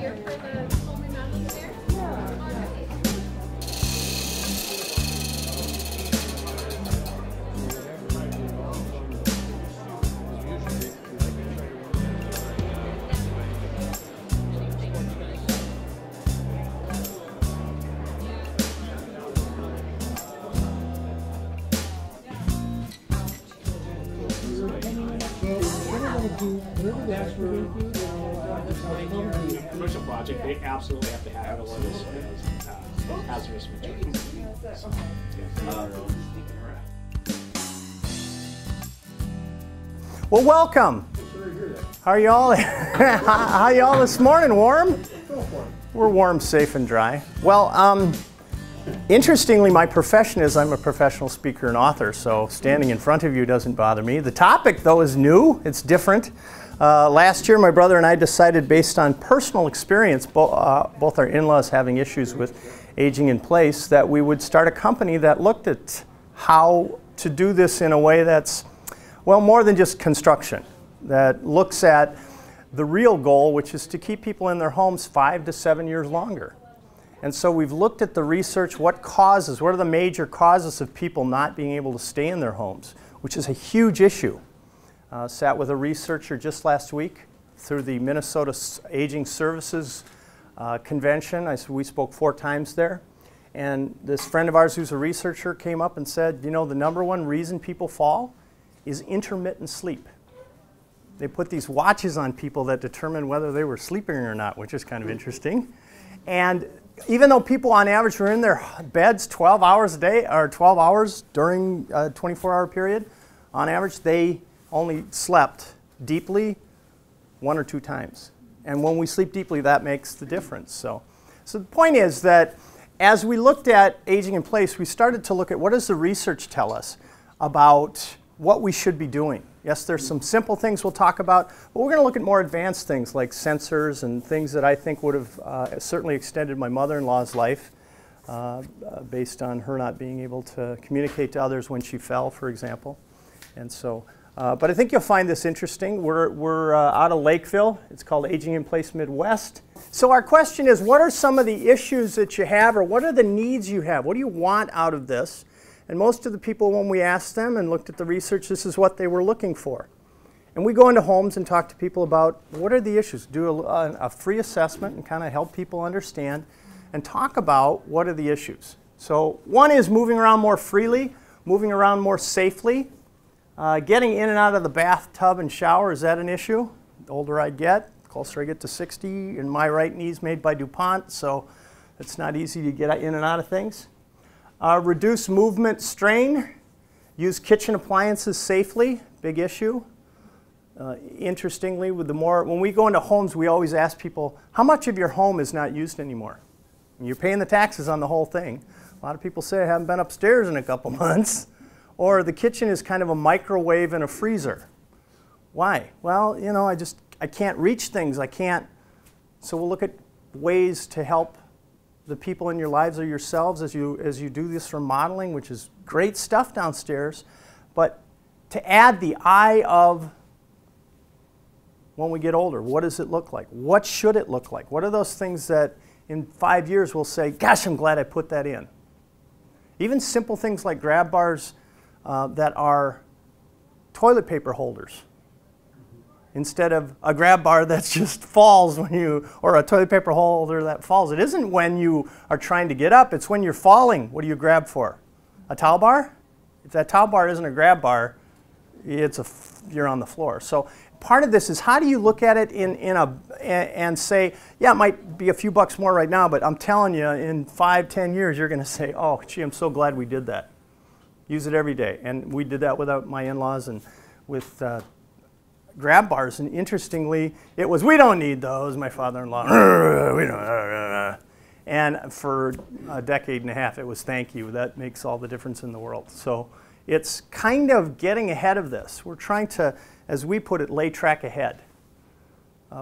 here for the home and mountain there? That's for a commercial project, they absolutely have to have it on this hazardous materials. Well, welcome. How are y'all? How are y'all this morning? Warm? We're warm, safe, and dry. Well, interestingly, my profession is I'm a professional speaker and author, so standing in front of you doesn't bother me. The topic, though, is new. It's different. Last year, my brother and I decided, based on personal experience, both our in-laws having issues with aging in place, that we would start a company that looked at how to do this in a way that's, well, more than just construction, that looks at the real goal, which is to keep people in their homes 5 to 7 years longer. And so we've looked at the research, what are the major causes of people not being able to stay in their homes, which is a huge issue. Sat with a researcher just last week through the Minnesota S Aging Services convention. We spoke 4 times there. And this friend of ours who's a researcher came up and said, you know, the #1 reason people fall is intermittent sleep. They put these watches on people that determine whether they were sleeping or not, which is kind of interesting. And even though people on average were in their beds 12 hours a day, or 12 hours during a 24-hour period, on average they only slept deeply 1 or 2 times. And when we sleep deeply, that makes the difference. So the point is that as we looked at aging in place, we started to look at what does the research tell us about what we should be doing. Yes, there's some simple things we'll talk about, but we're going to look at more advanced things like sensors and things that I think would have certainly extended my mother-in-law's life based on her not being able to communicate to others when she fell, for example. And so, but I think you'll find this interesting. We're out of Lakeville. It's called Aging in Place Midwest. So our question is, what are some of the issues that you have, or what are the needs you have? What do you want out of this? And most of the people, when we asked them and looked at the research, this is what they were looking for. And we go into homes and talk to people about what are the issues, do a free assessment and kind of help people understand and talk about what are the issues. So one is moving around more freely, moving around more safely. Getting in and out of the bathtub and shower, is that an issue? The older I get, the closer I get to 60, and my right knee's made by DuPont, so it's not easy to get in and out of things. Reduce movement strain, use kitchen appliances safely, big issue. Interestingly, when we go into homes, we always ask people, how much of your home is not used anymore? And you're paying the taxes on the whole thing. A lot of people say, I haven't been upstairs in a couple months. Or the kitchen is kind of a microwave and a freezer. Why? Well, you know, I can't reach things, So we'll look at ways to help the people in your lives or yourselves as you do this remodeling, which is great stuff downstairs, but to add the eye of when we get older, what does it look like? What should it look like? What are those things that in 5 years we'll say, gosh, I'm glad I put that in? Even simple things like grab bars that are toilet paper holders instead of a grab bar that just falls when you, or a toilet paper holder that falls. It isn't when you are trying to get up, it's when you're falling. What do you grab for? A towel bar? If that towel bar isn't a grab bar, you're on the floor. So part of this is how do you look at it and say, yeah, it might be a few bucks more right now, but I'm telling you, in 5, 10 years, you're going to say, oh, gee, I'm so glad we did that. Use it every day. And we did that with my in-laws and with grab bars, and interestingly, it was, we don't need those, my father-in-law, we don't, and for a decade and a half it was thank you, that makes all the difference in the world. So it's kind of getting ahead of this. We're trying to, as we put it, lay track ahead.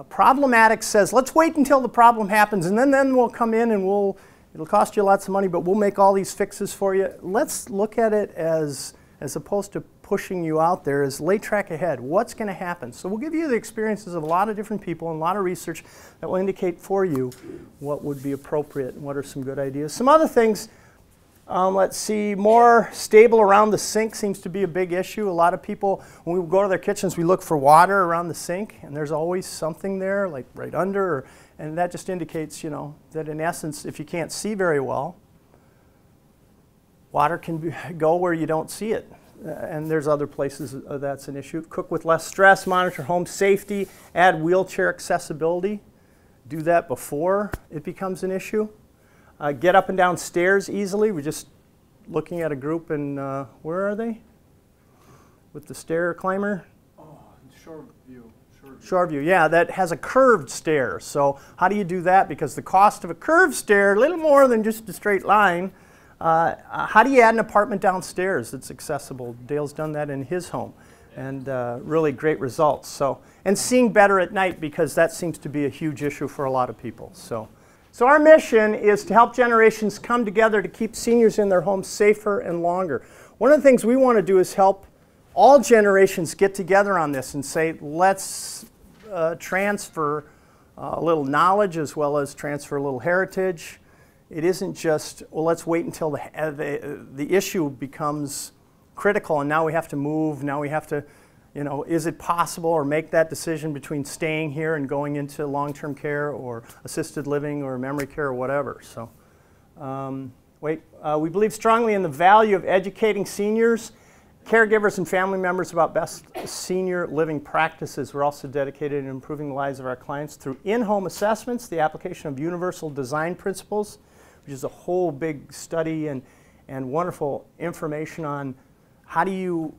Problematic says, let's wait until the problem happens and then we'll come in and it'll cost you lots of money, but we'll make all these fixes for you. Let's look at it as opposed to pushing you out there is lay track ahead. What's going to happen? So we'll give you the experiences of a lot of different people and a lot of research that will indicate for you what would be appropriate and what are some good ideas. Some other things, let's see, more stable around the sink seems to be a big issue. A lot of people, when we go to their kitchens, we look for water around the sink, and there's always something there, like right under, and that just indicates, you know, that in essence, if you can't see very well, water can go where you don't see it, and there's other places that's an issue. Cook with less stress, monitor home safety, add wheelchair accessibility. Do that before it becomes an issue. Get up and down stairs easily. We're just looking at a group in, where are they? With the stair climber? Oh, Shoreview. Shoreview, yeah, that has a curved stair. So how do you do that? Because the cost of a curved stair, a little more than just a straight line. How do you add an apartment downstairs that's accessible? Dale's done that in his home, and really great results. So, and seeing better at night, because that seems to be a huge issue for a lot of people. So our mission is to help generations come together to keep seniors in their homes safer and longer. One of the things we want to do is help all generations get together on this and say, let's transfer a little knowledge as well as transfer a little heritage. It isn't just, well, let's wait until the issue becomes critical and now we have to move, now we have to, you know, is it possible, or make that decision between staying here and going into long-term care or assisted living or memory care or whatever. So, we believe strongly in the value of educating seniors, caregivers, and family members about best senior living practices. We're also dedicated to improving the lives of our clients through in-home assessments, the application of universal design principles, which is a whole big study and wonderful information on how do you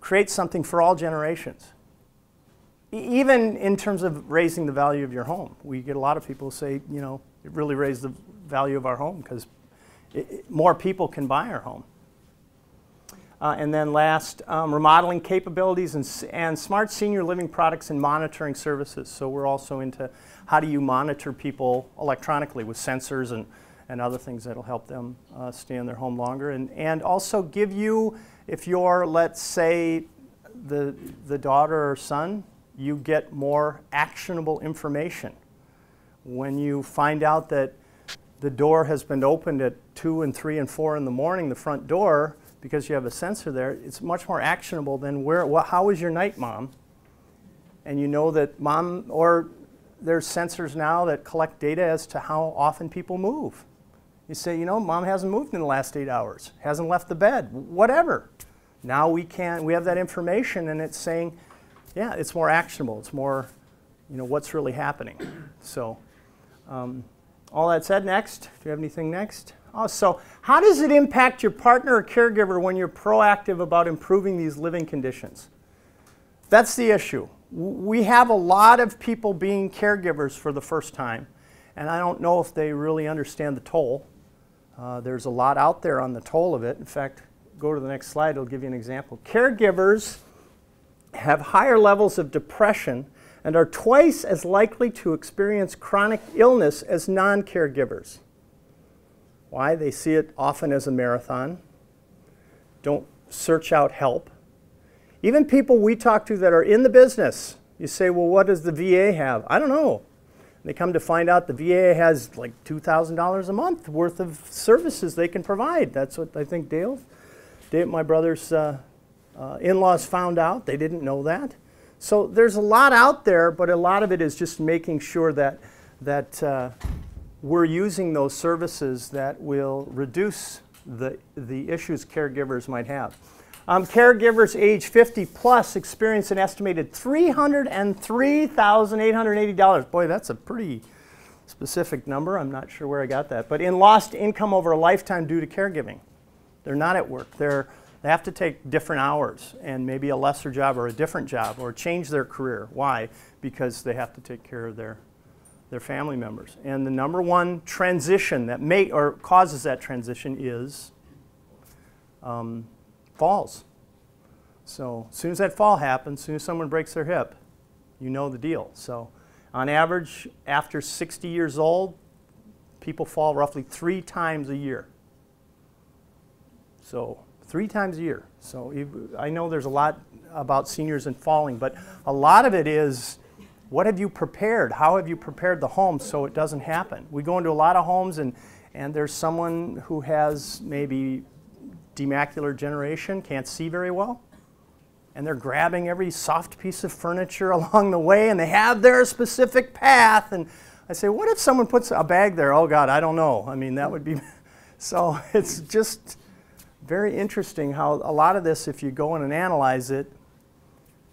create something for all generations. Even in terms of raising the value of your home. We get a lot of people say, you know, it really raised the value of our home because more people can buy our home. And then last, remodeling capabilities and smart senior living products and monitoring services. So we're also into how do you monitor people electronically with sensors and other things that'll help them stay in their home longer. And also give you, if you're, let's say, the daughter or son, you get more actionable information. When you find out that the door has been opened at 2 and 3 and 4 in the morning, the front door, because you have a sensor there, it's much more actionable than how was your night, Mom? And you know that Mom, or there's sensors now that collect data as to how often people move. You say, you know, Mom hasn't moved in the last 8 hours, hasn't left the bed, whatever. Now we have that information, and it's saying, yeah, it's more actionable, it's more, you know, what's really happening. So, all that said, next, do you have anything next? Oh, so how does it impact your partner or caregiver when you're proactive about improving these living conditions? That's the issue. We have a lot of people being caregivers for the first time, and I don't know if they really understand the toll. There's a lot out there on the toll of it. In fact, go to the next slide, it'll give you an example. Caregivers have higher levels of depression and are twice as likely to experience chronic illness as non-caregivers. Why? They see it often as a marathon. Don't search out help. Even people we talk to that are in the business, you say, well, what does the VA have? I don't know. And they come to find out the VA has like $2,000 a month worth of services they can provide. That's what I think Dale, my brother's in-laws, found out. They didn't know that. So there's a lot out there, but a lot of it is just making sure that we're using those services that will reduce the issues caregivers might have. Caregivers age 50 plus experience an estimated $303,880. Boy, that's a pretty specific number. I'm not sure where I got that. But in lost income over a lifetime due to caregiving. They're not at work. They have to take different hours and maybe a lesser job or a different job or change their career. Why? Because they have to take care of their family members. And the number one transition that causes that transition is falls. So as soon as that fall happens, as soon as someone breaks their hip, you know the deal. So on average, after 60 years old, people fall roughly 3 times a year. So 3 times a year. So I know there's a lot about seniors and falling, but a lot of it is, what have you prepared? How have you prepared the home so it doesn't happen? We go into a lot of homes and there's someone who has maybe demacular degeneration, can't see very well, and they're grabbing every soft piece of furniture along the way, and they have their specific path. And I say, what if someone puts a bag there? Oh God, I don't know. I mean, that would be, so it's just very interesting how a lot of this, if you go in and analyze it,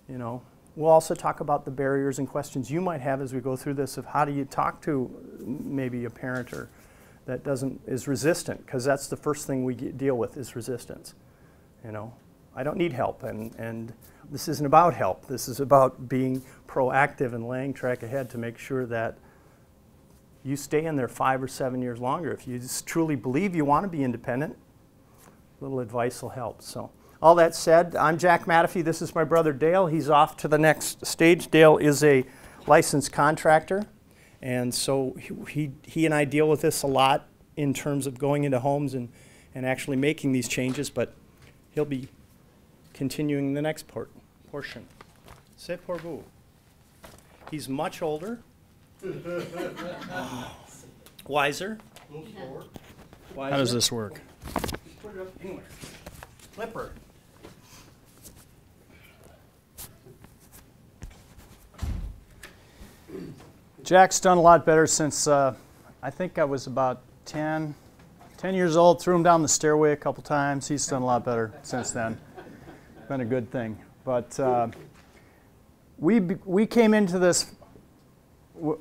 you know, we'll also talk about the barriers and questions you might have as we go through this of how do you talk to maybe a parent or that is resistant, because that's the first thing we deal with is resistance, you know. I don't need help, and this isn't about help. This is about being proactive and laying track ahead to make sure that you stay in there 5 or 7 years longer. If you just truly believe you want to be independent, a little advice will help. So all that said, I'm Jack Mateffy. This is my brother Dale. He's off to the next stage. Dale is a licensed contractor, and so he and I deal with this a lot in terms of going into homes and actually making these changes, but he'll be continuing the next portion. C'est pour vous. He's much older, wiser. How does this work? Just put it up anywhere. Flipper. Jack's done a lot better since I think I was about 10 years old. Threw him down the stairway a couple times. He's done a lot better since then. Been a good thing, but we came into this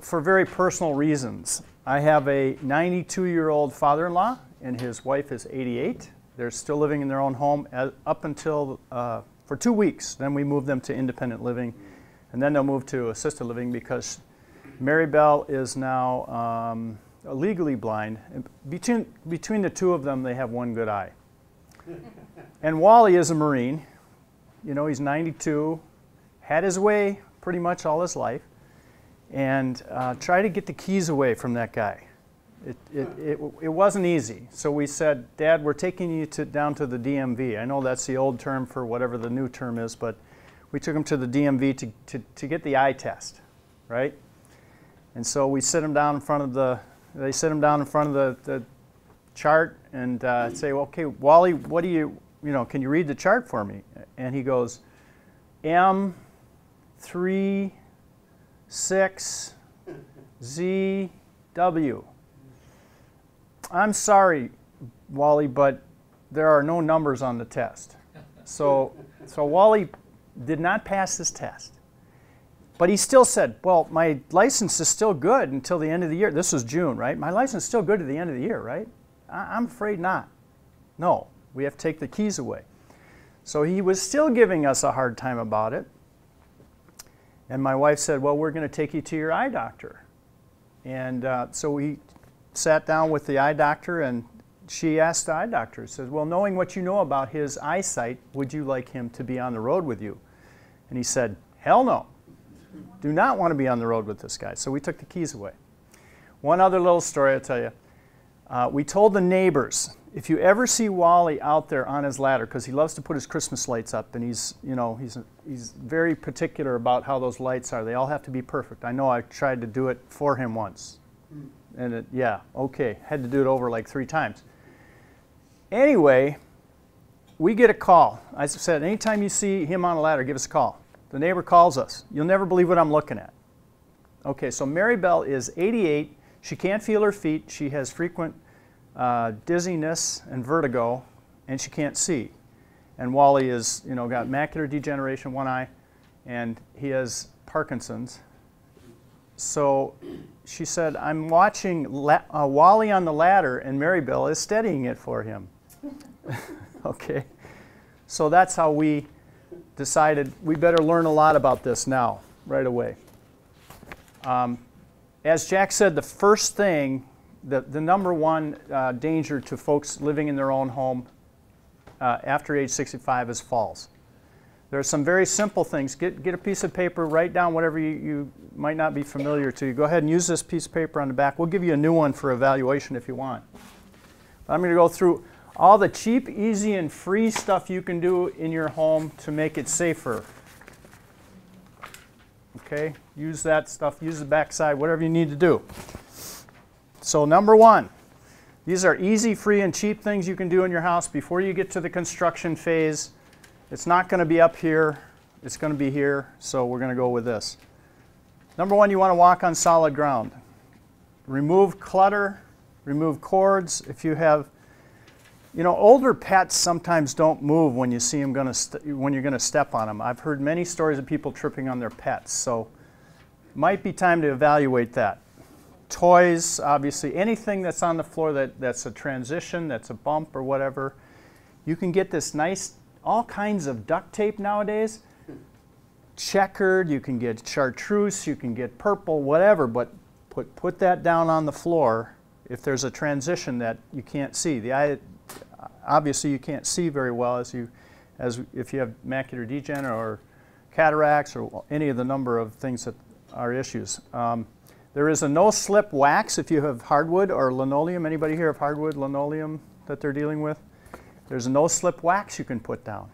for very personal reasons. I have a 92-year-old father-in-law, and his wife is 88. They're still living in their own home up until for 2 weeks. Then we moved them to independent living, and then they'll move to assisted living because Marybell is now legally blind. And between the two of them, they have one good eye. And Wally is a Marine. You know, he's 92, had his way pretty much all his life, and try to get the keys away from that guy. It wasn't easy. So we said, Dad, we're taking you down to the DMV. I know that's the old term for whatever the new term is, but we took him to the DMV to get the eye test, right? And so we sit him down in front of they sit him down in front of the chart and say, well, okay, Wally, what do you, can you read the chart for me? And he goes, M36ZW. I'm sorry, Wally, but there are no numbers on the test. So Wally did not pass this test. But he still said, well, my license is still good until the end of the year. This was June, right? My license is still good to the end of the year, right? I'm afraid not. No. We have to take the keys away. So he was still giving us a hard time about it. And my wife said, well, we're going to take you to your eye doctor. And so we sat down with the eye doctor, and she asked the eye doctor, says, well, knowing what you know about his eyesight, would you like him to be on the road with you? And he said, hell no. Do not want to be on the road with this guy. So we took the keys away. One other little story I'll tell you. We told the neighbors, if you ever see Wally out there on his ladder, because he loves to put his Christmas lights up, and he's very particular about how those lights are. They all have to be perfect. I know I tried to do it for him once, and had to do it over like 3 times. Anyway, we get a call. I said, anytime you see him on a ladder, give us a call. The neighbor calls us. You'll never believe what I'm looking at. Okay, so Marybell is 88. She can't feel her feet. She has frequent dizziness and vertigo, and she can't see. And Wally is, got macular degeneration, one eye, and he has Parkinson's. So she said, I'm watching Wally on the ladder, and Marybell is steadying it for him. Okay. So that's how we decided we better learn a lot about this now, right away. As Jack said, the first thing, the number one danger to folks living in their own home after age 65 is falls. There are some very simple things. Get a piece of paper, write down whatever you might not be familiar to. Go ahead and use this piece of paper on the back. We'll give you a new one for evaluation if you want. I'm going to go through all the cheap, easy, and free stuff you can do in your home to make it safer. Okay, use that stuff, use the backside, whatever you need to do. So number one, these are easy, free, and cheap things you can do in your house before you get to the construction phase. It's not going to be up here, it's going to be here, so we're going to go with this. Number one, you want to walk on solid ground. Remove clutter, remove cords. If you have, you know, older pets sometimes don't move when you see them when you're going to step on them. I've heard many stories of people tripping on their pets, so it might be time to evaluate that. Toys, obviously, anything that's on the floor that's a transition, that's a bump or whatever. You can get this nice, all kinds of duct tape nowadays. Checkered, you can get chartreuse, you can get purple, whatever, but put that down on the floor if there's a transition that you can't see. The eye, obviously you can't see very well as if you have macular degeneration or cataracts or any of the number of things that are issues. There is a no-slip wax if you have hardwood or linoleum. Anybody here have hardwood, linoleum that they're dealing with? There's a no-slip wax you can put down.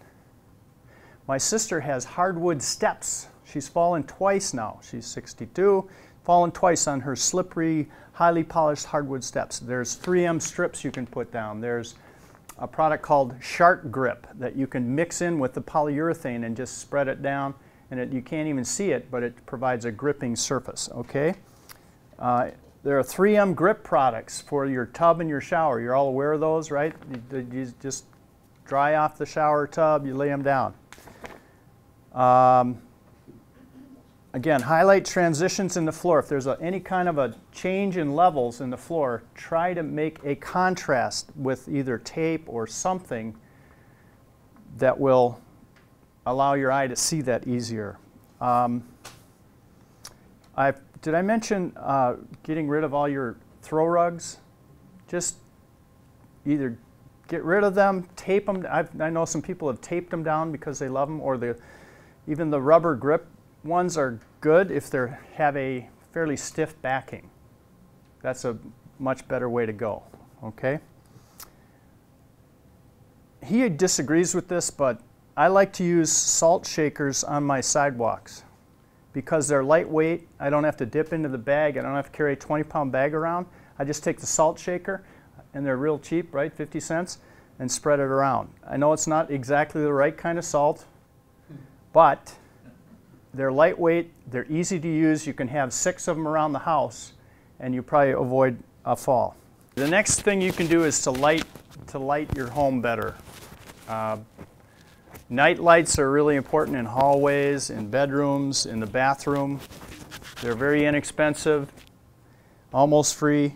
My sister has hardwood steps. She's fallen twice now. She's 62, fallen twice on her slippery, highly polished hardwood steps. There's 3M strips you can put down. There's a product called Shark Grip that you can mix in with the polyurethane and just spread it down, and you can't even see it, but it provides a gripping surface, okay? There are 3M grip products for your tub and your shower. You're all aware of those, right? You just dry off the shower tub, you lay them down. Again, highlight transitions in the floor. If there's any kind of a change in levels in the floor, try to make a contrast with either tape or something that will allow your eye to see that easier. Did I mention getting rid of all your throw rugs? Just either get rid of them, tape them. I know some people have taped them down because they love them, or even the rubber grip ones are good if they have a fairly stiff backing. That's a much better way to go, okay? He disagrees with this, but I like to use salt shakers on my sidewalks because they're lightweight. I don't have to dip into the bag. I don't have to carry a 20-pound bag around. I just take the salt shaker, and they're real cheap, right, 50 cents, and spread it around. I know it's not exactly the right kind of salt, but they're lightweight, they're easy to use. You can have 6 of them around the house, and you probably avoid a fall. The next thing you can do is to light your home better. Night lights are really important in hallways, in bedrooms, in the bathroom. They're very inexpensive, almost free.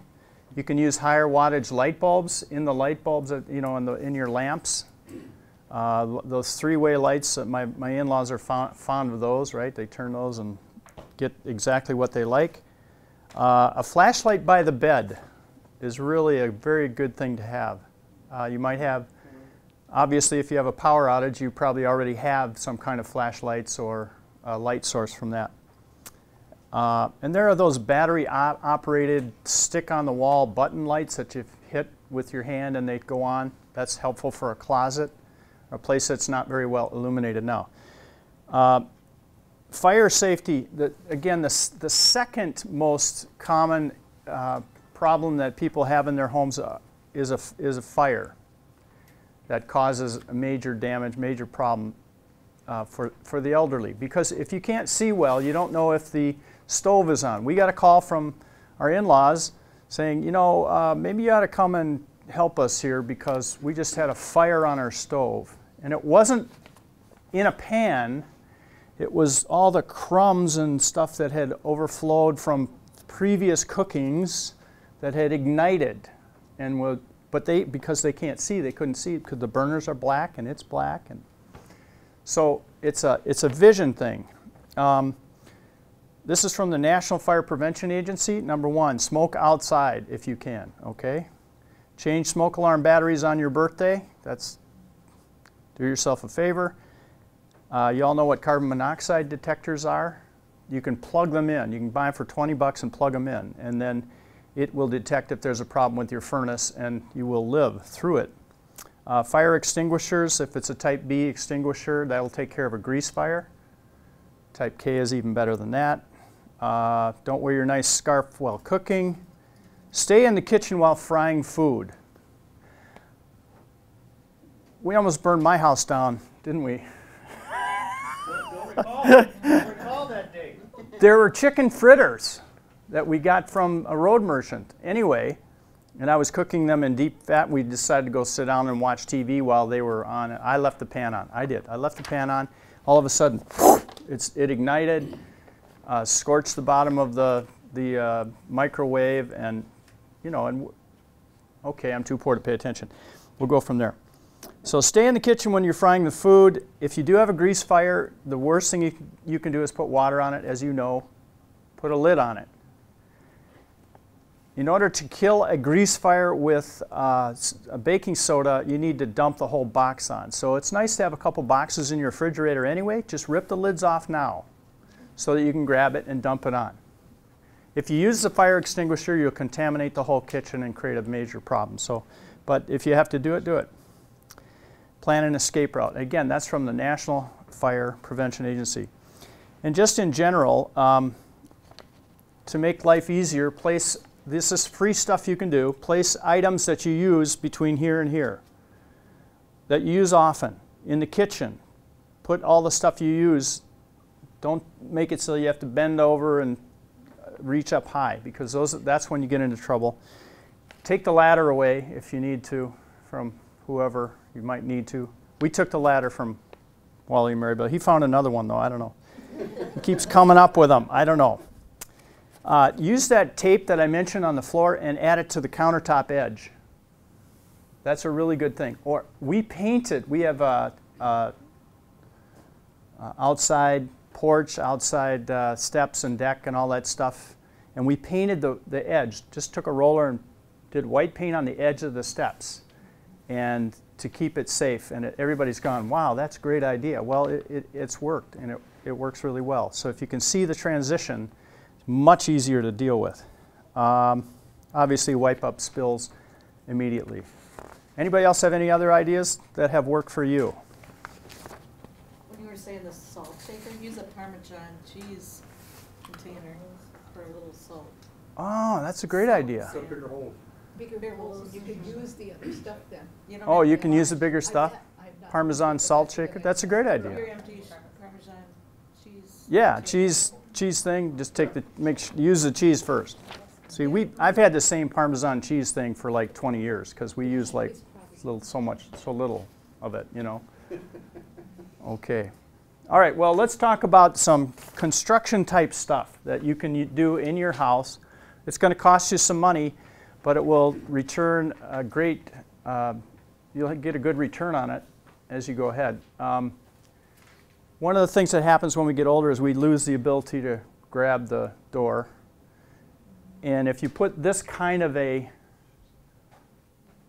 You can use higher wattage light bulbs in the light bulbs, you know, in your lamps. Those three-way lights, my in-laws are fond of those, right? They turn those and get exactly what they like. A flashlight by the bed is really a very good thing to have. You might have, obviously, if you have a power outage, you probably already have some kind of flashlights or a light source from that. And there are those battery-operated stick-on-the-wall button lights that you hit with your hand and they go on. That's helpful for a closet, a place that's not very well illuminated now. Fire safety, again, the second most common problem that people have in their homes is a fire that causes major damage, major problem for the elderly. Because if you can't see well, you don't know if the stove is on. We got a call from our in-laws saying, you know, maybe you ought to come and help us here because we just had a fire on our stove. And it wasn't in a pan, it was all the crumbs and stuff that had overflowed from previous cookings that had ignited. And because they can't see, they couldn't see because the burners are black and it's black. And so it's a vision thing. This is from the National Fire Prevention Agency. Number one, smoke outside if you can, okay? Change smoke alarm batteries on your birthday. Do yourself a favor. You all know what carbon monoxide detectors are. You can plug them in. You can buy them for 20 bucks and plug them in. And then it will detect if there's a problem with your furnace, and you will live through it. Fire extinguishers, if it's a type B extinguisher, that'll take care of a grease fire. Type K is even better than that. Don't wear your nice scarf while cooking. Stay in the kitchen while frying food. We almost burned my house down, didn't we? Don't recall that day. There were chicken fritters that we got from a road merchant anyway, and I was cooking them in deep fat. We decided to go sit down and watch TV while they were on. I left the pan on. I did. I left the pan on. All of a sudden, it ignited, scorched the bottom of the microwave, and, you know, and okay, I'm too poor to pay attention. We'll go from there. So stay in the kitchen when you're frying the food. If you do have a grease fire, the worst thing you can do is put water on it, as you know. Put a lid on it. In order to kill a grease fire with a baking soda, you need to dump the whole box on. So it's nice to have a couple boxes in your refrigerator anyway. Just rip the lids off now so that you can grab it and dump it on. If you use the fire extinguisher, you'll contaminate the whole kitchen and create a major problem. So, but if you have to do it, do it. Plan an escape route. Again, that's from the National Fire Prevention Agency. And just in general, to make life easier, place, this is free stuff you can do, place items that you use between here and here, that you use often. In the kitchen, put all the stuff you use. Don't make it so you have to bend over and reach up high, because that's when you get into trouble. Take the ladder away if you need to from whoever you might need to. We took the ladder from Wally and Marybell. He found another one, though. I don't know. He keeps coming up with them. I don't know. Use that tape that I mentioned on the floor and add it to the countertop edge. That's a really good thing. Or we painted. We have a outside porch, outside steps and deck and all that stuff. And we painted the edge. Just took a roller and did white paint on the edge of the steps, and to keep it safe. And everybody's gone, wow, that's a great idea. Well, it's worked, and it works really well. So if you can see the transition, much easier to deal with. Obviously, wipe up spills immediately. Anybody else have any other ideas that have worked for you? When you were saying the salt shaker, use a Parmesan cheese container for a little salt. Oh, that's a great idea. So bigger holes. Bigger holes. You can use the other stuff then. Oh, you can use the bigger stuff? Parmesan salt shaker? That's a great idea. Parmesan cheese. Yeah, cheese thing, just take the, use the cheese first. See, I've had the same Parmesan cheese thing for like 20 years because we use like so little of it, you know. Okay. All right, well, let's talk about some construction type stuff that you can do in your house. It's going to cost you some money, but it will return a great, you'll get a good return on it as you go ahead. One of the things that happens when we get older is we lose the ability to grab the door. And if you put this kind of a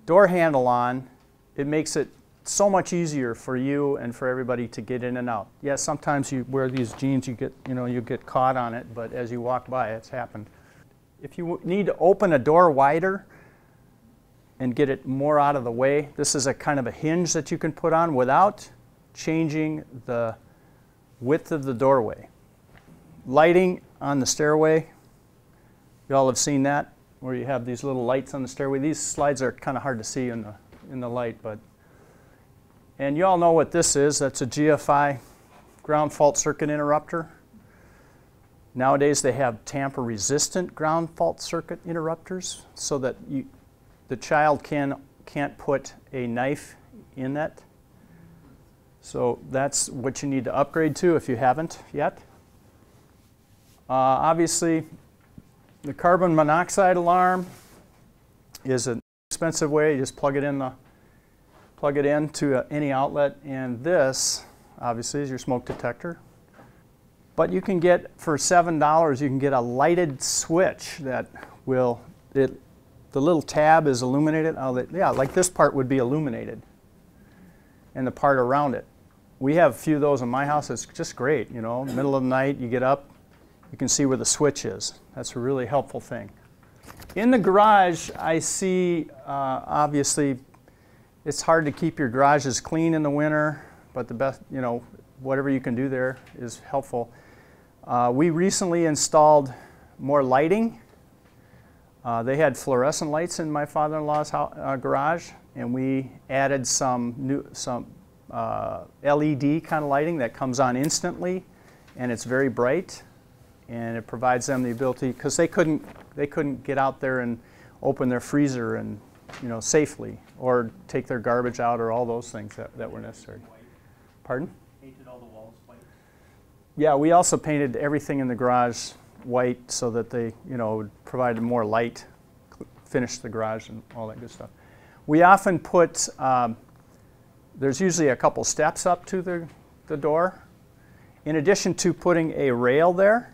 door handle on, it makes it so much easier for you and for everybody to get in and out. Yes, sometimes you wear these jeans, you get caught on it, but as you walk by, it's happened. If you need to open a door wider and get it more out of the way, this is a kind of a hinge that you can put on without changing the width of the doorway. Lighting on the stairway, you all have seen that, where you have these little lights on the stairway. These slides are kind of hard to see in the light, but, and you all know what this is. That's a GFI, ground fault circuit interrupter. Nowadays they have tamper-resistant ground fault circuit interrupters, so that the child can't put a knife in that. So that's what you need to upgrade to if you haven't yet. Obviously, the carbon monoxide alarm is an expensive way. You just plug it in to any outlet, and this obviously is your smoke detector. But you can get, for $7, you can get a lighted switch that will, the little tab is illuminated. Yeah, like this part would be illuminated, and the part around it. We have a few of those in my house. It's just great, you know. Middle of the night, you get up, you can see where the switch is. That's a really helpful thing. In the garage, I see, obviously, It's hard to keep your garages clean in the winter, but the best, you know, whatever you can do there is helpful. We recently installed more lighting. They had fluorescent lights in my father-in-law's garage, and we added some LED kind of lighting that comes on instantly, and it's very bright, and it provides them the ability, because they couldn't get out there and open their freezer and, you know, safely, or take their garbage out, or all those things that were necessary. Pardon? Painted all the walls white. Yeah, we also painted everything in the garage white so that they, you know, provided more light, finished the garage and all that good stuff. We often put, there's usually a couple steps up to the door. In addition to putting a rail there,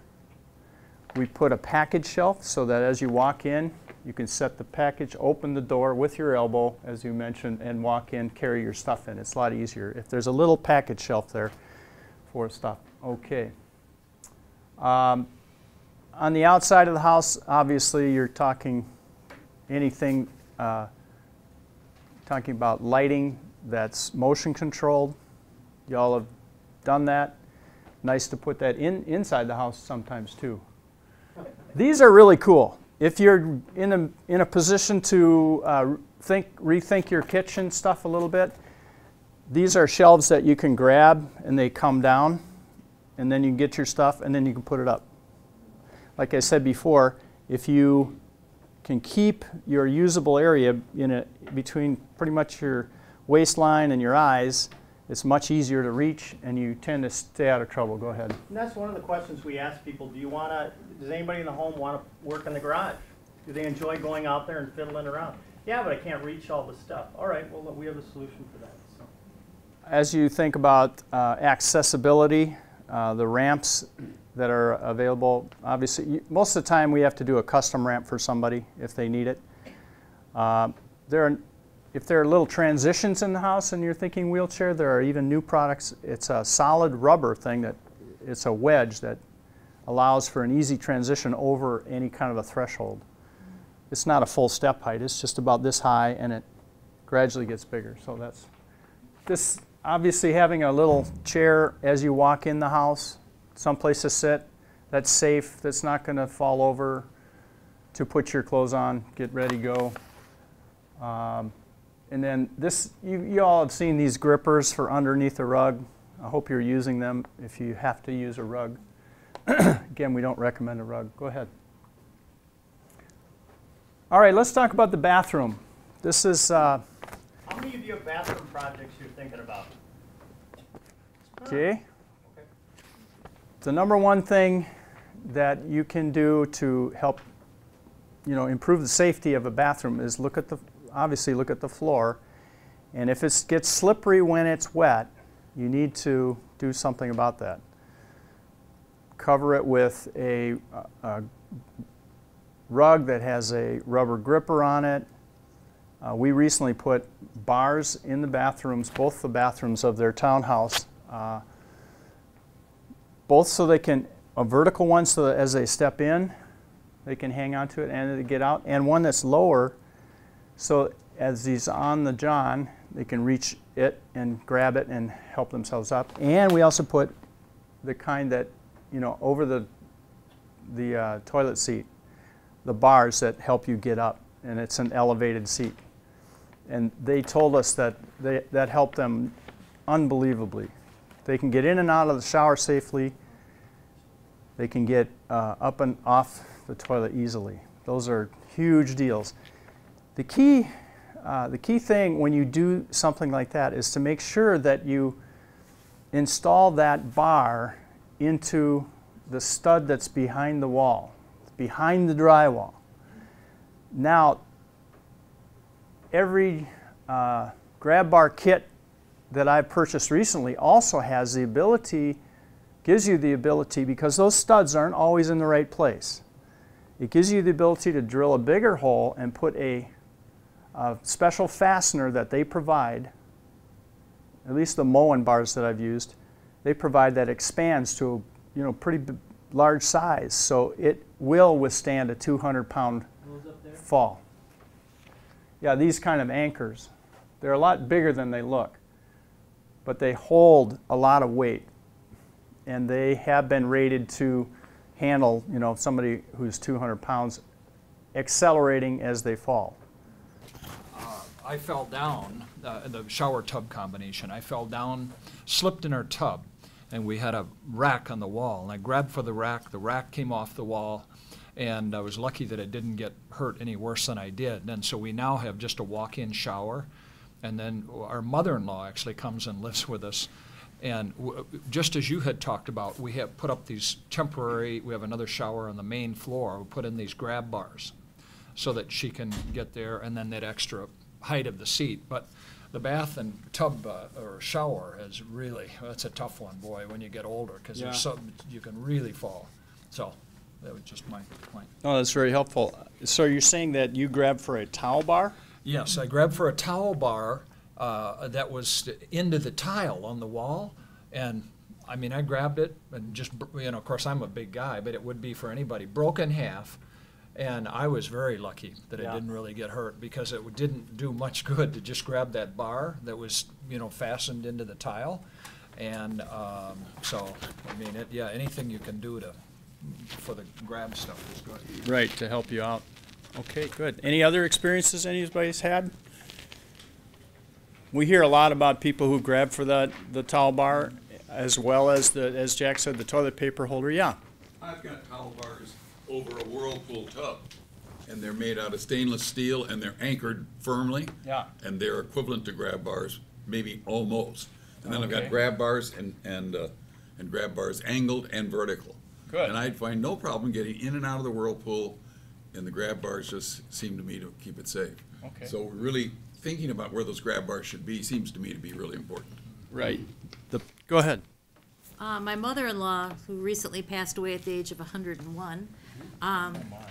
we put a package shelf so that as you walk in, you can set the package, open the door with your elbow, as you mentioned, and walk in, carry your stuff in. It's a lot easier if there's a little package shelf there for stuff. Okay. On the outside of the house, obviously, you're talking anything, talking about lighting that's motion controlled. Y'all have done that. Nice to put that inside the house sometimes too. These are really cool. If you're in a position to rethink your kitchen stuff a little bit, these are shelves that you can grab and they come down, and then you can get your stuff and then you can put it up. Like I said before, if you can keep your usable area between pretty much your waistline and your eyes, it's much easier to reach, and you tend to stay out of trouble. Go ahead. And that's one of the questions we ask people. Does anybody in the home want to work in the garage? Do they enjoy going out there and fiddling around? Yeah, but I can't reach all the stuff. All right, well, we have a solution for that. So. As you think about accessibility, the ramps that are available, obviously, most of the time we have to do a custom ramp for somebody if they need it. If there are little transitions in the house and you're thinking wheelchair, there are even new products. It's a solid rubber thing it's a wedge that allows for an easy transition over any kind of a threshold. It's not a full step height, it's just about this high, and it gradually gets bigger. So that's this, obviously having a little chair as you walk in the house, someplace to sit, that's safe, that's not gonna fall over, to put your clothes on, get ready, go. And then this, you all have seen these grippers for underneath the rug. I hope you're using them if you have to use a rug. Again, we don't recommend a rug. Go ahead. All right, let's talk about the bathroom. This is... How many of you have bathroom projects you're thinking about? Okay. The number one thing that you can do to help, you know, improve the safety of a bathroom is obviously look at the floor, and if it gets slippery when it's wet, you need to do something about that. Cover it with a rug that has a rubber gripper on it. We recently put bars in the bathrooms, both the bathrooms of their townhouse, both so they can, a vertical one so that as they step in, they can hang on to it and they get out, and one that's lower so as he's on the john, they can reach it and grab it and help themselves up. And we also put the kind that, you know, over the toilet seat, the bars that help you get up, and it's an elevated seat. And they told us that that helped them unbelievably. They can get in and out of the shower safely. They can get up and off the toilet easily. Those are huge deals. The key thing when you do something like that is to make sure that you install that bar into the stud that's behind the wall, behind the drywall. Now, every grab bar kit that I've purchased recently also has the ability, gives you the ability, because those studs aren't always in the right place. It gives you the ability to drill a bigger hole and put a special fastener that they provide, at least the Moen bars that I've used, they provide that expands to a, you know, pretty large size, so it will withstand a 200-pound fall. Yeah, these kind of anchors. They're a lot bigger than they look, but they hold a lot of weight, and they have been rated to handle, you know, somebody who's 200 pounds accelerating as they fall. I fell down, the shower tub combination. I fell down, slipped in our tub, and we had a rack on the wall, and I grabbed for the rack came off the wall, and I was lucky that it didn't get hurt any worse than I did. And so we now have just a walk-in shower, and then our mother-in-law actually comes and lives with us. And just as you had talked about, we have put up these temporary, we have another shower on the main floor, we put in these grab bars so that she can get there, and then that extra height of the seat. But the bath and tub or shower is really, that's a tough one, boy, when you get older, because yeah, you can really fall. So that was just my point. No, that's very helpful. So you're saying that you grabbed for a towel bar? Yes, I grabbed for a towel bar that was into the tile on the wall, and I mean, I grabbed it and just, you know, of course I'm a big guy, but it would be for anybody, broke in half, and I was very lucky that yeah, I didn't really get hurt, because it didn't do much good to just grab that bar that was, you know, fastened into the tile. And so, I mean, it, yeah, anything you can do to, for the grab stuff is good. Right, to help you out. Okay, good. Any other experiences anybody's had? We hear a lot about people who grab for the towel bar, as well as, as Jack said, the toilet paper holder. Yeah. I've got towel bars over a whirlpool tub, and they're made out of stainless steel, and they're anchored firmly. Yeah. And they're equivalent to grab bars, maybe almost. And then okay, I've got grab bars and grab bars angled and vertical. Good. And I'd find no problem getting in and out of the whirlpool, and the grab bars just seem to me to keep it safe. Okay. So we're really thinking about where those grab bars should be seems to me to be really important. Right. Go ahead. My mother-in-law, who recently passed away at the age of 101,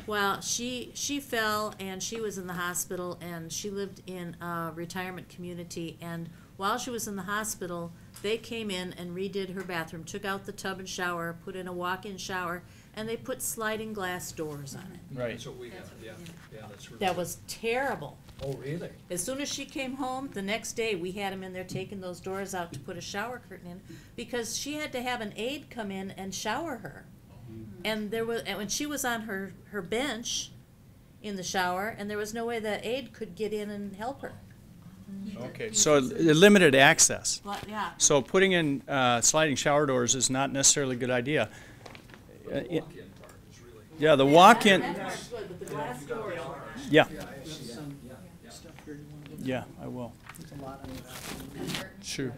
well, she fell and she was in the hospital, and she lived in a retirement community. And while she was in the hospital, they came in and redid her bathroom, took out the tub and shower, put in a walk-in shower, and they put sliding glass doors on it. Right. That's what we had. Yeah. Yeah, that's really, that was terrible. Oh, really? As soon as she came home, the next day we had them in there taking those doors out to put a shower curtain in, because she had to have an aide come in and shower her. Mm-hmm. And there was, and when she was on her bench in the shower, and there was no way the aide could get in and help her. Mm-hmm. Okay, so limited access. Well, yeah. So putting in sliding shower doors is not necessarily a good idea. The walk-in part is really cool. Yeah, the walk-in. Yeah. Yeah, I will. Sure.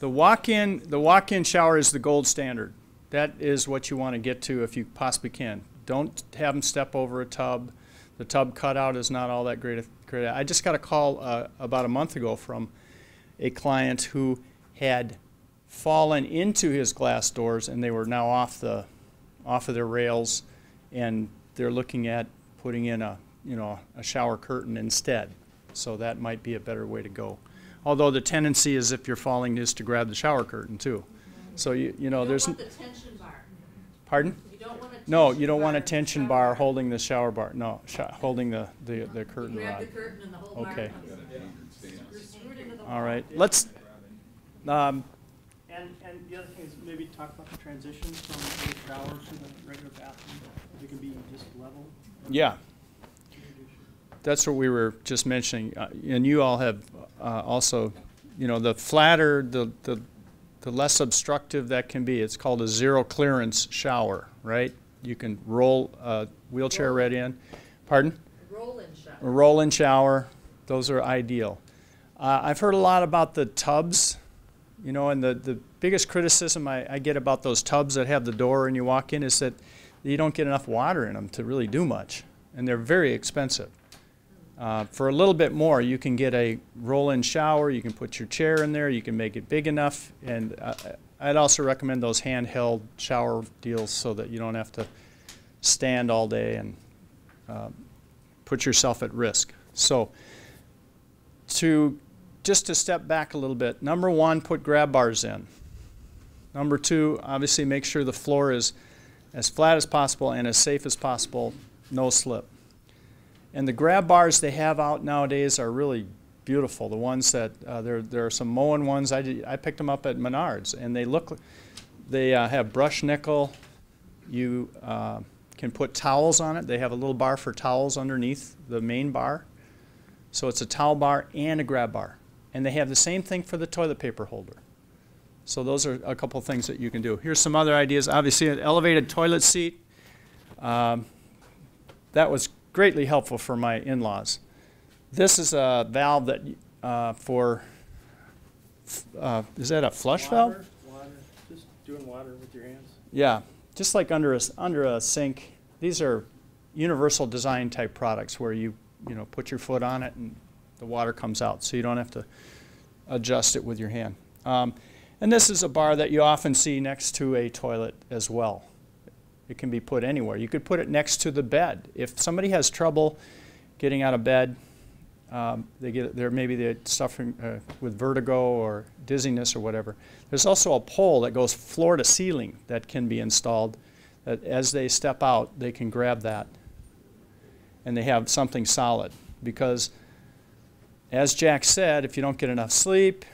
The walk-in shower is the gold standard. That is what you want to get to if you possibly can. Don't have them step over a tub. The tub cutout is not all that great. I just got a call about a month ago from a client who had fallen into his glass doors, and they were now off of their rails, and they're looking at putting in a, you know, a shower curtain instead. So that might be a better way to go. Although the tendency is, if you're falling, is to grab the shower curtain too. So you know, there's. You don't want the tension bar. Pardon? You don't want a tension bar. No, you don't want a tension bar holding the shower bar. No, holding the curtain rod. You grab the curtain and the whole bar. Okay. All right. Let's. And the other thing is maybe talk about the transition from the shower to the regular bathroom. It can be just level. Yeah. That's what we were just mentioning, and you all have also, you know, the flatter, the less obstructive that can be. It's called a zero clearance shower, right? You can roll a wheelchair right in. Pardon? A roll-in shower. A roll-in shower. Those are ideal. I've heard a lot about the tubs, you know, and the biggest criticism I get about those tubs that have the door and you walk in is that you don't get enough water in them to really do much, and they're very expensive. For a little bit more, you can get a roll-in shower, you can put your chair in there, you can make it big enough, and I'd also recommend those handheld shower deals so that you don't have to stand all day and put yourself at risk. So just to step back a little bit, number one, put grab bars in. Number two, obviously make sure the floor is as flat as possible and as safe as possible, no slip. And the grab bars they have out nowadays are really beautiful. The ones that there are some Moen ones. I picked them up at Menards, and they look. They have brushed nickel. You can put towels on it. They have a little bar for towels underneath the main bar. So it's a towel bar and a grab bar. And they have the same thing for the toilet paper holder. So those are a couple things that you can do. Here's some other ideas. Obviously, an elevated toilet seat. That was greatly helpful for my in-laws. This is a valve that is that a flush valve? Water, just doing water with your hands. Yeah, just like under a sink. These are universal design type products where you put your foot on it and the water comes out, so you don't have to adjust it with your hand. And this is a bar that you often see next to a toilet as well. It can be put anywhere. You could put it next to the bed. If somebody has trouble getting out of bed, maybe they're suffering with vertigo or dizziness or whatever. There's also a pole that goes floor to ceiling that can be installed. That as they step out, they can grab that, and they have something solid. Because, as Jack said, if you don't get enough sleep,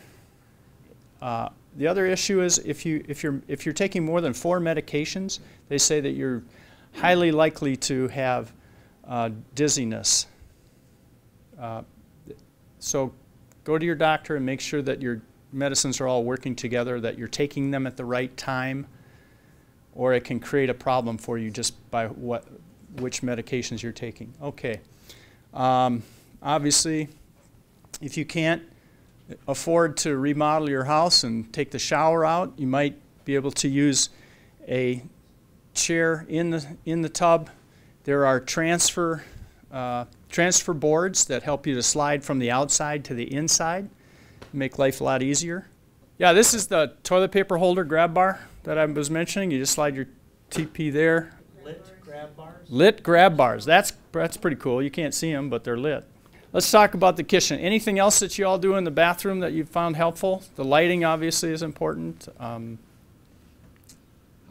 the other issue is if you're taking more than 4 medications, they say that you're highly likely to have dizziness. So go to your doctor and make sure that your medicines are all working together, that you're taking them at the right time, or it can create a problem for you just by which medications you're taking. Okay. Obviously, if you can't afford to remodel your house and take the shower out, you might be able to use a chair in the tub. There are transfer boards that help you to slide from the outside to the inside, make life a lot easier. Yeah, this is the toilet paper holder grab bar that I was mentioning. You just slide your TP there. Lit grab bars. Lit grab bars. That's pretty cool. You can't see them, but they're lit. Let's talk about the kitchen. Anything else that you all do in the bathroom that you found helpful? The lighting obviously is important. How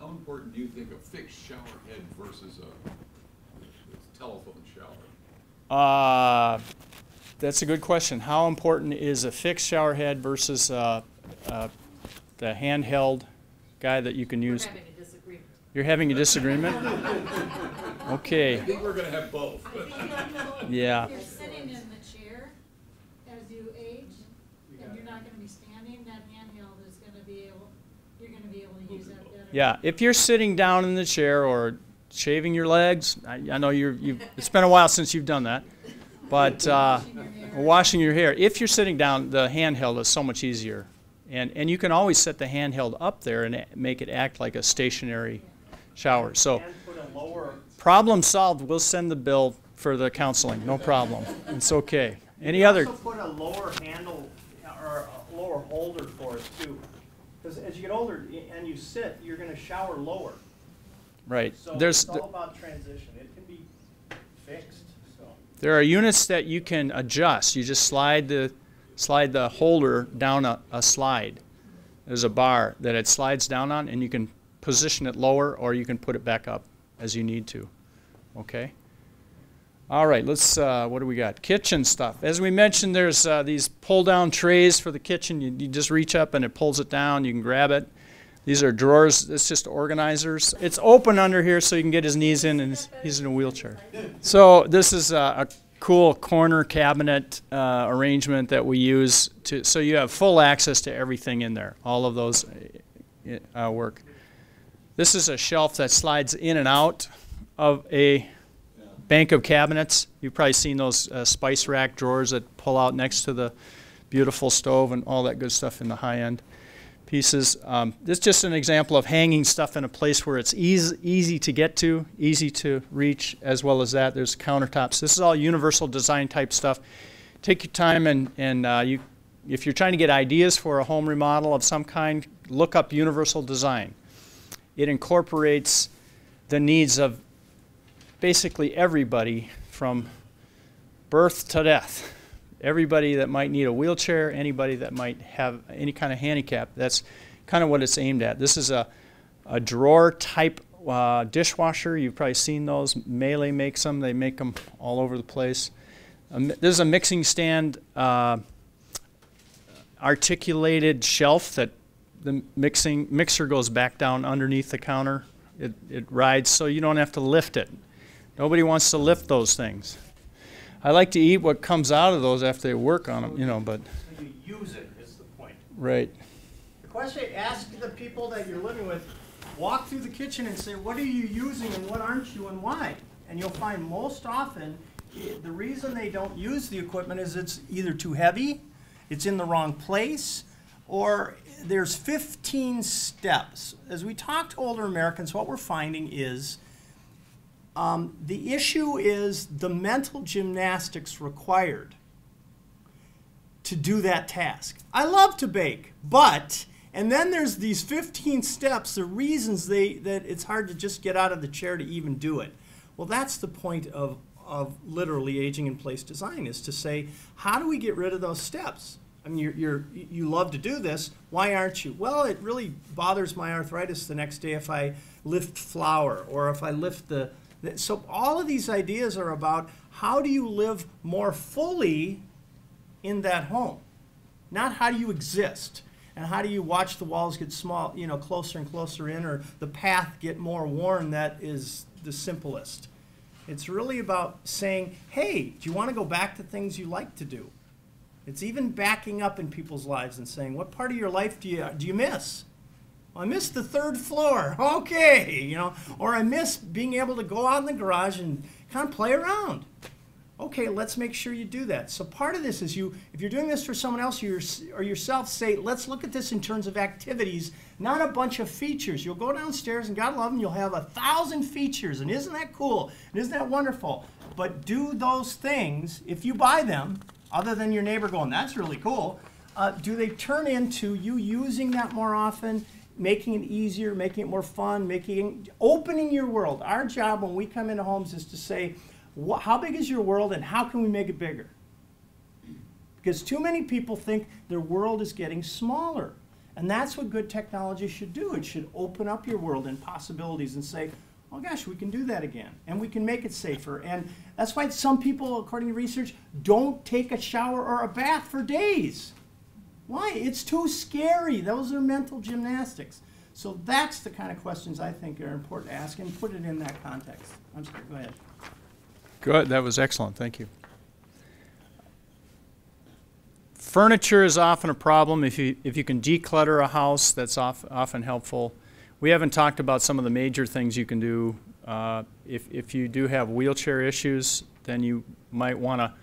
important do you think a fixed shower head versus a telephone shower? That's a good question. How important is a fixed shower head versus the handheld guy that you can use? We're having a disagreement. You're having a disagreement? Okay. I think we're going to have both. Yeah. Yeah, if you're sitting down in the chair or shaving your legs, I know it's been a while since you've done that, but washing your hair. If you're sitting down, the handheld is so much easier. And you can always set the handheld up there and make it act like a stationary shower. So problem solved, we'll send the bill for the counseling, no problem. It's okay. Any other? You can also put a lower handle or a lower holder for it too. Because as you get older and you sit, you're going to shower lower. Right. So it's all about transition. It can be fixed. So there are units that you can adjust. You just slide the holder down a slide. There's a bar that it slides down on, and you can position it lower, or you can put it back up as you need to. Okay. All right. Let's. What do we got? Kitchen stuff. As we mentioned, there's these pull-down trays for the kitchen. You just reach up and it pulls it down. You can grab it. These are drawers. It's just organizers. It's open under here, so you can get his knees in, and he's in a wheelchair. So this is a cool corner cabinet arrangement that we use so you have full access to everything in there. All of those work. This is a shelf that slides in and out of a bank of cabinets. You've probably seen those spice rack drawers that pull out next to the beautiful stove and all that good stuff in the high-end pieces. This is just an example of hanging stuff in a place where it's easy to get to, easy to reach, as well as that. There's countertops. This is all universal design type stuff. Take your time, and if you're trying to get ideas for a home remodel of some kind, look up universal design. It incorporates the needs of basically everybody from birth to death. Everybody that might need a wheelchair, anybody that might have any kind of handicap. That's kind of what it's aimed at. This is a drawer type dishwasher. You've probably seen those. Miele makes them. They make them all over the place. This is a mixing stand articulated shelf that the mixer goes back down underneath the counter. It rides so you don't have to lift it. Nobody wants to lift those things. I like to eat what comes out of those after they work on them, you know, but. So you use it is the point. Right. The question, ask the people that you're living with, walk through the kitchen and say, what are you using and what aren't you and why? And you'll find most often the reason they don't use the equipment is it's either too heavy, it's in the wrong place, or there's 15 steps. As we talk to older Americans, what we're finding is the issue is the mental gymnastics required to do that task. I love to bake, but, and then there's these 15 steps, the reasons that it's hard to just get out of the chair to even do it. Well, that's the point of literally aging in place design, is to say, how do we get rid of those steps? I mean, you love to do this, why aren't you? Well, it really bothers my arthritis the next day if I lift flour or if I lift the, so all of these ideas are about how do you live more fully in that home, not how do you exist, and how do you watch the walls get small, you know, closer and closer in, or the path get more worn that is the simplest. It's really about saying, hey, do you want to go back to things you like to do? It's even backing up in people's lives and saying, what part of your life do you miss? Well, I miss the third floor, okay, you know, or I miss being able to go out in the garage and kind of play around. Okay, let's make sure you do that. So part of this is you, if you're doing this for someone else or yourself, say, let's look at this in terms of activities, not a bunch of features. You'll go downstairs and God love them, you'll have 1,000 features, and isn't that cool? And isn't that wonderful? But do those things, if you buy them, other than your neighbor going, that's really cool, do they turn into you using that more often, making it easier, making it more fun, opening your world? Our job when we come into homes is to say, how big is your world and how can we make it bigger? Because too many people think their world is getting smaller. And that's what good technology should do. It should open up your world and possibilities and say, oh gosh, we can do that again. And we can make it safer. And that's why some people, according to research, don't take a shower or a bath for days. Why? It's too scary. Those are mental gymnastics. So that's the kind of questions I think are important to ask and put it in that context. I'm sorry, go ahead. Good, that was excellent, thank you. Furniture is often a problem. If you can declutter a house, that's often helpful. We haven't talked about some of the major things you can do. If you do have wheelchair issues, then you might want to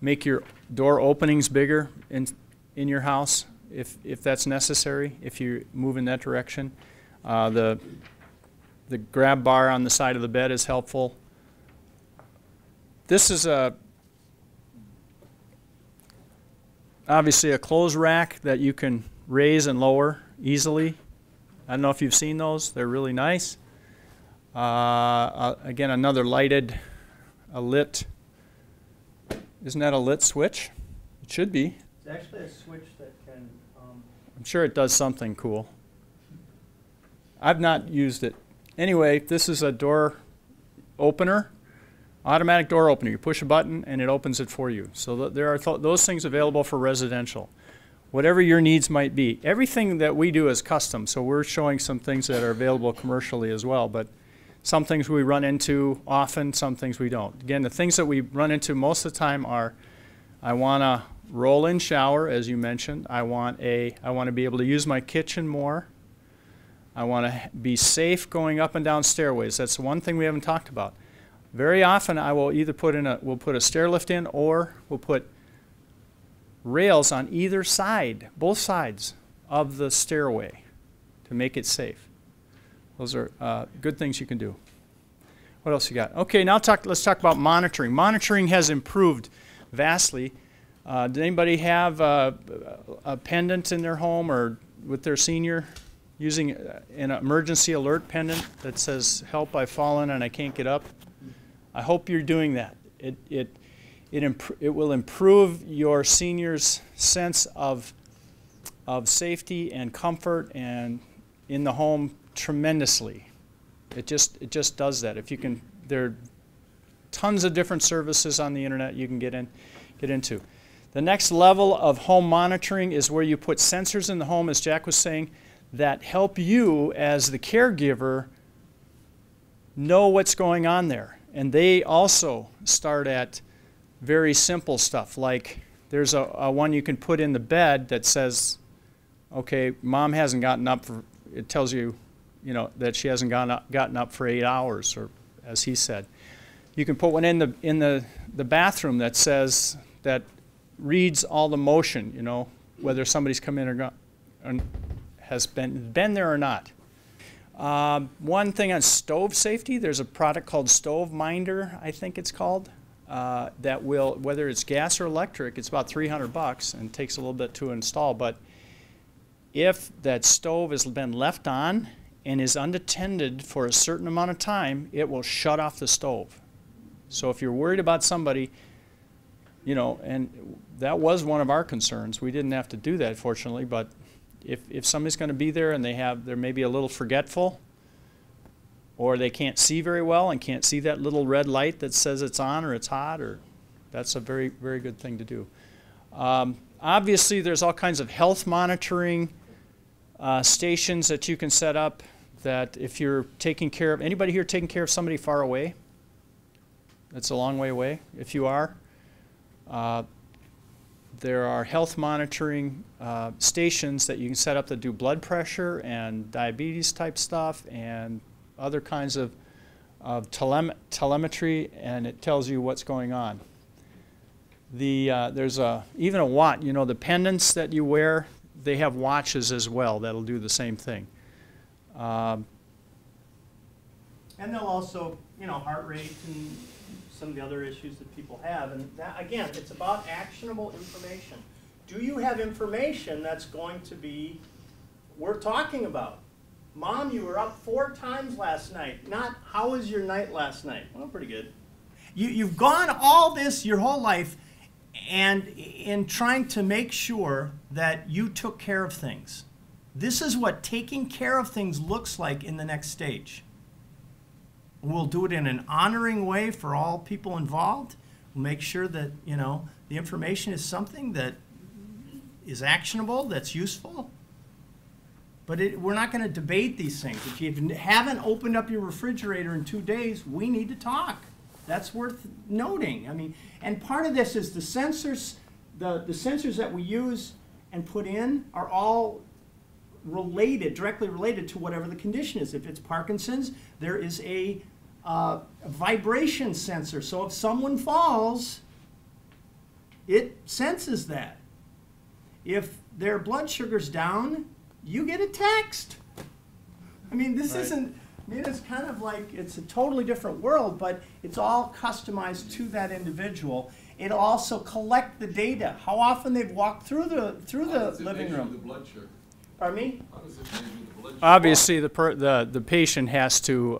make your door openings bigger in your house if that's necessary, if you move in that direction. The grab bar on the side of the bed is helpful. This is obviously a clothes rack that you can raise and lower easily. I don't know if you've seen those. They're really nice. Again, another lit. Isn't that a lit switch? It should be. It's actually a switch that can. I'm sure it does something cool. I've not used it. Anyway, this is a door opener. Automatic door opener. You push a button and it opens it for you. So there are those things available for residential. Whatever your needs might be. Everything that we do is custom, so we're showing some things that are available commercially as well, but some things we run into often, some things we don't. Again, the things that we run into most of the time are, I want a roll-in shower, as you mentioned. I want to be able to use my kitchen more. I want to be safe going up and down stairways. That's one thing we haven't talked about. Very often I will either we'll put a stair lift in, or we'll put rails on either side, both sides of the stairway to make it safe. Those are good things you can do. What else you got? Okay, now let's talk about monitoring. Monitoring has improved vastly. Did anybody have a pendant in their home or with their senior? Using an emergency alert pendant that says, help, I've fallen and I can't get up? I hope you're doing that. It will improve your senior's sense of safety and comfort and in the home tremendously. It just does that. If you can, there are tons of different services on the internet you can get into. The next level of home monitoring is where you put sensors in the home, as Jack was saying, that help you as the caregiver know what's going on there. And they also start at very simple stuff, like there's a one you can put in the bed that says, okay, mom hasn't gotten up for, it tells you, you know, that she hasn't gotten up for 8 hours, or as he said. You can put one in the bathroom that says, that reads all the motion, you know, whether somebody's come in or gone, and has been there or not. One thing on stove safety, there's a product called Stove Minder, I think it's called, that will, whether it's gas or electric, it's about $300 and takes a little bit to install, but if that stove has been left on and is unattended for a certain amount of time, it will shut off the stove. So if you're worried about somebody, you know, and that was one of our concerns. We didn't have to do that, fortunately, but if somebody's going to be there and they're maybe a little forgetful, or they can't see very well and can't see that little red light that says it's on or it's hot, or that's a very, very good thing to do. Obviously, there's all kinds of health monitoring stations that you can set up, that if you're taking care of, anybody here taking care of somebody far away? That's a long way away. If you are, there are health monitoring stations that you can set up that do blood pressure and diabetes type stuff and other kinds of telemetry, and it tells you what's going on. There's even a watch, you know, the pendants that you wear, they have watches as well that'll do the same thing. And they'll also, you know, heart rate and some of the other issues that people have. And that, again, it's about actionable information. Do you have information that's going to be worth talking about? Mom, you were up 4 times last night. Not, how was your night last night? Well, pretty good. You've gone all this your whole life, and in trying to make sure that you took care of things. This is what taking care of things looks like in the next stage. We'll do it in an honoring way for all people involved. We'll make sure that, you know, the information is something that is actionable, that's useful. But we're not going to debate these things. If you haven't opened up your refrigerator in 2 days, we need to talk. That's worth noting. I mean, and part of this is the sensors, the sensors that we use and put in are all related, directly related to whatever the condition is. If it's Parkinson's, there is a vibration sensor. So if someone falls, it senses that. If their blood sugar's down, you get a text. I mean, this isn't, I mean, it's kind of like, it's a totally different world, but it's all customized to that individual. It also collects the data, how often they've walked through the living room. The blood sugar? Pardon me? How does it measure the blood sugar? Obviously, the patient has to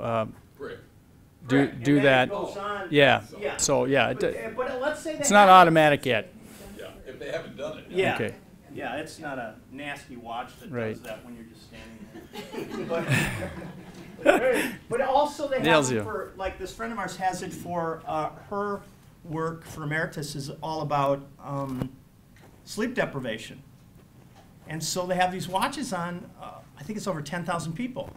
do that. It goes on. Yeah. Yeah. So yeah. But let's say it's not automatic yet. Yeah. If they haven't done it. Yeah. Okay. Yeah, it's not a nasty watch that does that when you're just standing there. But also they have it for, like this friend of ours has it for her work for Emeritus is all about sleep deprivation. And so they have these watches on, I think it's over 10,000 people.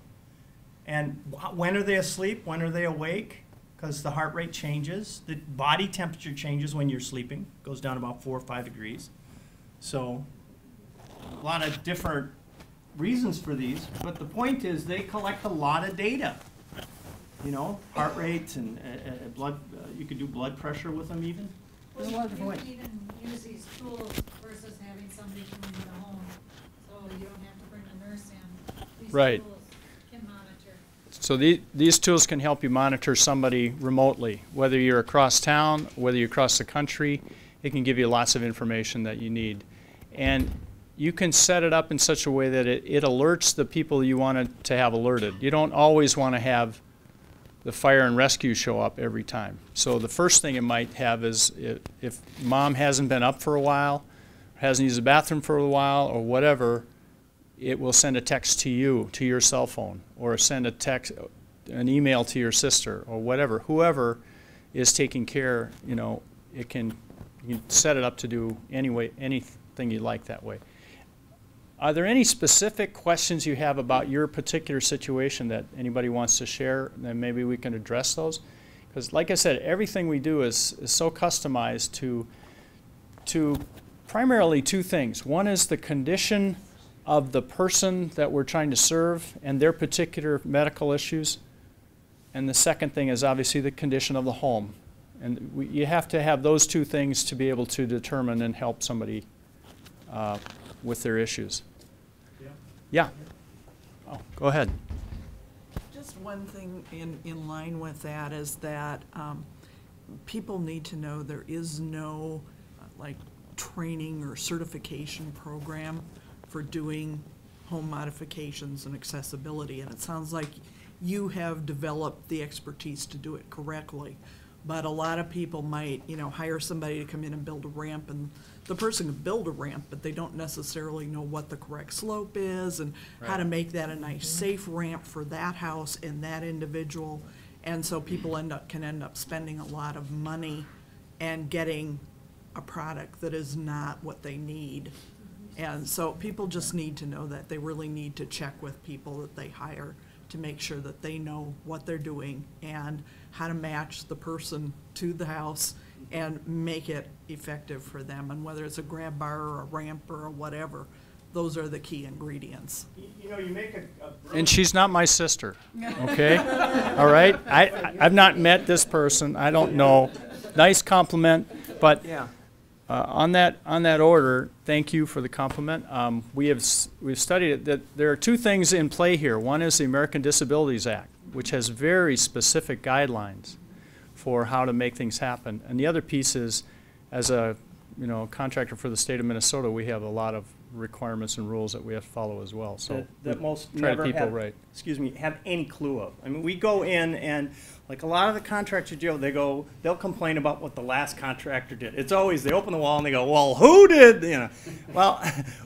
And when are they asleep? When are they awake? Because the heart rate changes. The body temperature changes when you're sleeping. It goes down about 4 or 5 degrees. So a lot of different reasons for these, but the point is they collect a lot of data, you know, heart rates and blood, you could do blood pressure with them even. Well, there's a lot of different ways. You can even use these tools versus having somebody come into the home, so you don't have to bring a nurse in. These tools can monitor. So these tools can help you monitor somebody remotely, whether you're across town, whether you're across the country. It can give you lots of information that you need. And you can set it up in such a way that it alerts the people you want it to have alerted. You don't always want to have the fire and rescue show up every time. So the first thing it might have is if mom hasn't been up for a while, hasn't used the bathroom for a while or whatever, it will send a text to you, to your cell phone, or send a text, an email to your sister or whatever. Whoever is taking care, you know, it can you set it up to do anyway, anything you like that way. Are there any specific questions you have about your particular situation that anybody wants to share? Then maybe we can address those. Because like I said, everything we do is so customized to primarily two things. One is the condition of the person that we're trying to serve and their particular medical issues. And the second thing is obviously the condition of the home. And you have to have those two things to be able to determine and help somebody with their issues. Yeah. Oh, go ahead. Just one thing in line with that is that people need to know there is no like training or certification program for doing home modifications and accessibility. And it sounds like you have developed the expertise to do it correctly. But a lot of people might, you know, hire somebody to come in and build a ramp, and the person can build a ramp, but they don't necessarily know what the correct slope is and right. how to make that a nice safe ramp for that house and that individual. And so people can end up spending a lot of money and getting a product that is not what they need. And so people just need to know that. They really need to check with people that they hire to make sure that they know what they're doing and how to match the person to the house and make it effective for them. And whether it's a grab bar or a ramp or whatever, those are the key ingredients. You know, you make a and she's not my sister, okay? All right? I've not met this person. I don't know. Nice compliment, but yeah. On that order, thank you for the compliment. We've studied it. That there are two things in play here. One is the American Disabilities Act, which has very specific guidelines for how to make things happen. And the other piece is, as a contractor for the state of Minnesota, we have a lot of requirements and rules that we have to follow as well. So that most never have, right. Excuse me, have any clue of. I mean, we go in and like a lot of the contractors do, they'll complain about what the last contractor did. It's always they open the wall and they go, well, who did? Well,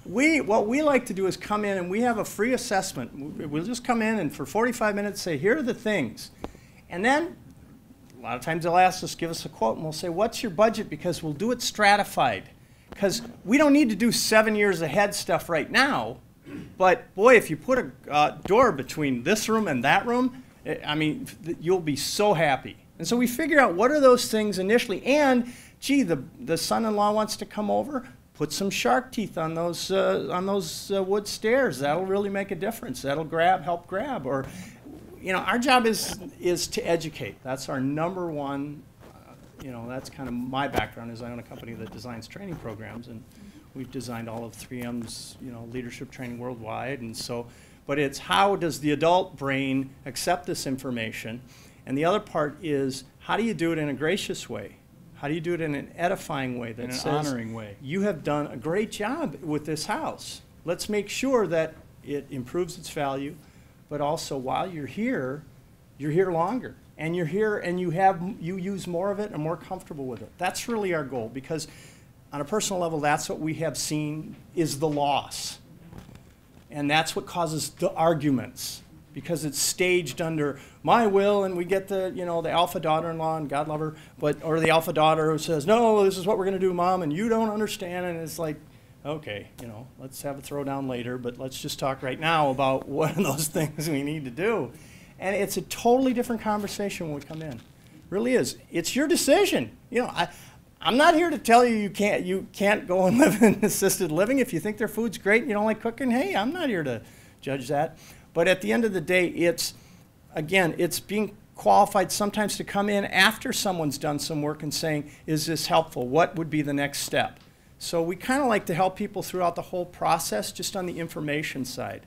what we like to do is come in and we have a free assessment. We'll just come in and for 45 minutes say, here are the things, and then a lot of times they'll ask us, give us a quote, and we'll say, what's your budget? Because we'll do it stratified. Because we don't need to do 7 years ahead stuff right now, but boy, if you put a door between this room and that room, I mean, you'll be so happy. And so we figure out what are those things initially, and gee, the son-in-law wants to come over, put some shark teeth on those wood stairs. That'll really make a difference. That'll help grab. Or, you know, our job is to educate. That's our number one. You know, that's kind of my background is I own a company that designs training programs, and we've designed all of 3M's, leadership training worldwide. And so, but it's how does the adult brain accept this information? And the other part is how do you do it in a gracious way? How do you do it in an edifying way, in an honoring way? You have done a great job with this house. Let's make sure that it improves its value, but also while you're here longer. And you're here and you use more of it and are more comfortable with it. That's really our goal, because on a personal level, that's what we have seen is the loss. And that's what causes the arguments, because it's staged under my will, and we get the, the alpha daughter-in-law, and God love her, or the alpha daughter who says, no, this is what we're gonna do, Mom, and you don't understand, and it's like, okay, let's have a throwdown later, but let's just talk right now about what are those things we need to do. And it's a totally different conversation when we come in. It really is. It's your decision. I'm not here to tell you you can't go and live in assisted living. If you think their food's great and you don't like cooking, hey, I'm not here to judge that. But at the end of the day, it's being qualified sometimes to come in after someone's done some work and saying, is this helpful? What would be the next step? So we kind of like to help people throughout the whole process, just on the information side,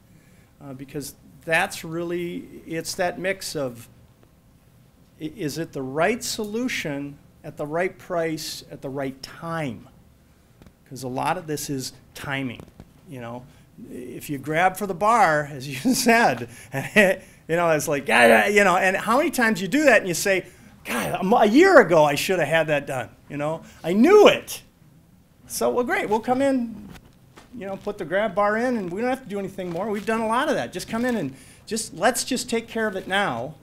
because that's really, it's that mix of, is it the right solution at the right price at the right time? Because a lot of this is timing, If you grab for the bar, as you said, it's like, and how many times you do that and you say, God, a year ago I should have had that done, I knew it. So, well, great, we'll come in, put the grab bar in, and we don't have to do anything more. We've done a lot of that. Just come in and let's just take care of it now.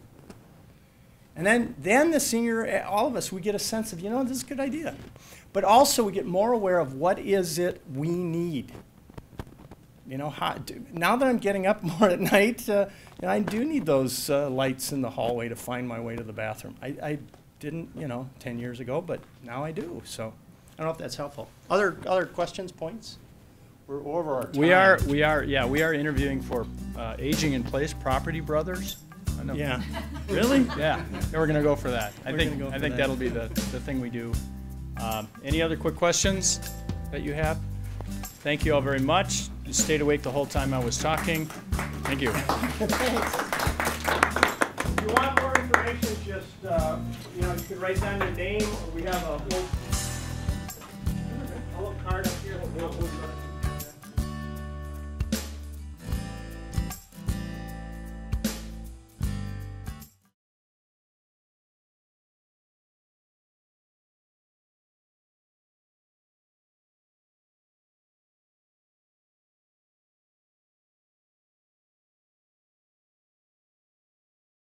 And then the senior, all of us, we get a sense of, you know, this is a good idea. But also we get more aware of what is it we need. You know, how, now that I'm getting up more at night, you know, I do need those lights in the hallway to find my way to the bathroom. I didn't, you know, 10 years ago, but now I do. So I don't know if that's helpful. Other questions, points? We're over our time. We are interviewing for Aging in Place Property Brothers. I know. Yeah. Really? Yeah. Yeah, we're gonna go for that. I think that'll be the thing we do. Any other quick questions that you have? Thank you all very much. You stayed awake the whole time I was talking. Thank you. If you want more information, just you know, you can write down your name, or we have a whole